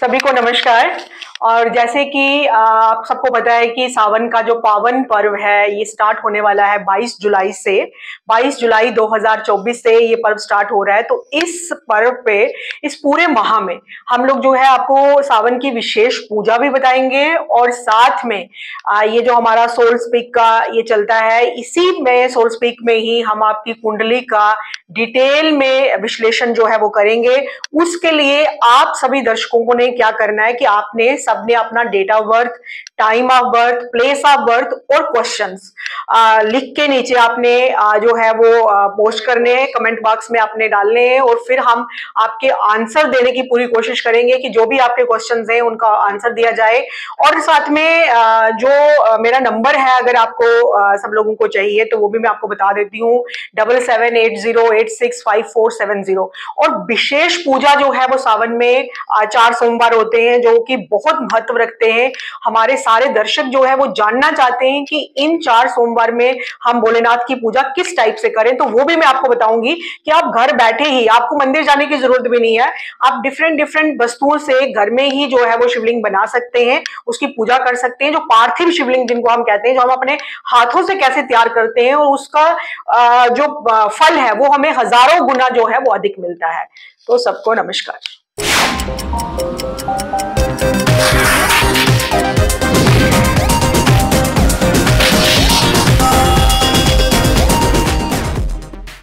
सभी को नमस्कार। और जैसे कि आप सबको पता है कि सावन का जो पावन पर्व है ये स्टार्ट होने वाला है 22 जुलाई से। 22 जुलाई 2024 से ये पर्व स्टार्ट हो रहा है। तो इस पर्व पे इस पूरे माह में हम लोग जो है आपको सावन की विशेष पूजा भी बताएंगे और साथ में ये जो हमारा सोल स्पीक का ये चलता है, इसी में सोल स्पीक में ही हम आपकी कुंडली का डिटेल में विश्लेषण जो है वो करेंगे। उसके लिए आप सभी दर्शकों को ने क्या करना है कि आपने सबने अपना date of birth, time of birth, place of birth और क्वेश्चंस लिख के नीचे आपने जो है वो पोस्ट करने हैं, कमेंट बॉक्स में आपने डालने हैं और फिर हम आपके आंसर देने की पूरी कोशिश करेंगे कि जो भी आपके क्वेश्चंस हैं उनका आंसर दिया जाए। और साथ में जो मेरा नंबर है अगर आपको सब लोगों को चाहिए तो वो भी मैं आपको बता देती हूँ 7780865470। और विशेष पूजा जो है वो सावन में 4 सोमवार होते हैं जो कि बहुत महत्व रखते हैं। हमारे सारे दर्शक जो है वो जानना चाहते हैं कि इन 4 सोमवार में हम भोलेनाथ की पूजा किस टाइप से करें, तो वो भी मैं आपको बताऊंगी कि आप घर बैठे ही, आपको मंदिर जाने की जरूरत भी नहीं है, आप डिफरेंट वस्तुओं से घर में ही जो है वो शिवलिंग बना सकते हैं, उसकी पूजा कर सकते हैं। जो पार्थिव शिवलिंग जिनको हम कहते हैं, जो हम अपने हाथों से कैसे तैयार करते हैं और उसका जो फल है वो हमें हजारों गुना जो है वो अधिक मिलता है। तो सबको नमस्कार।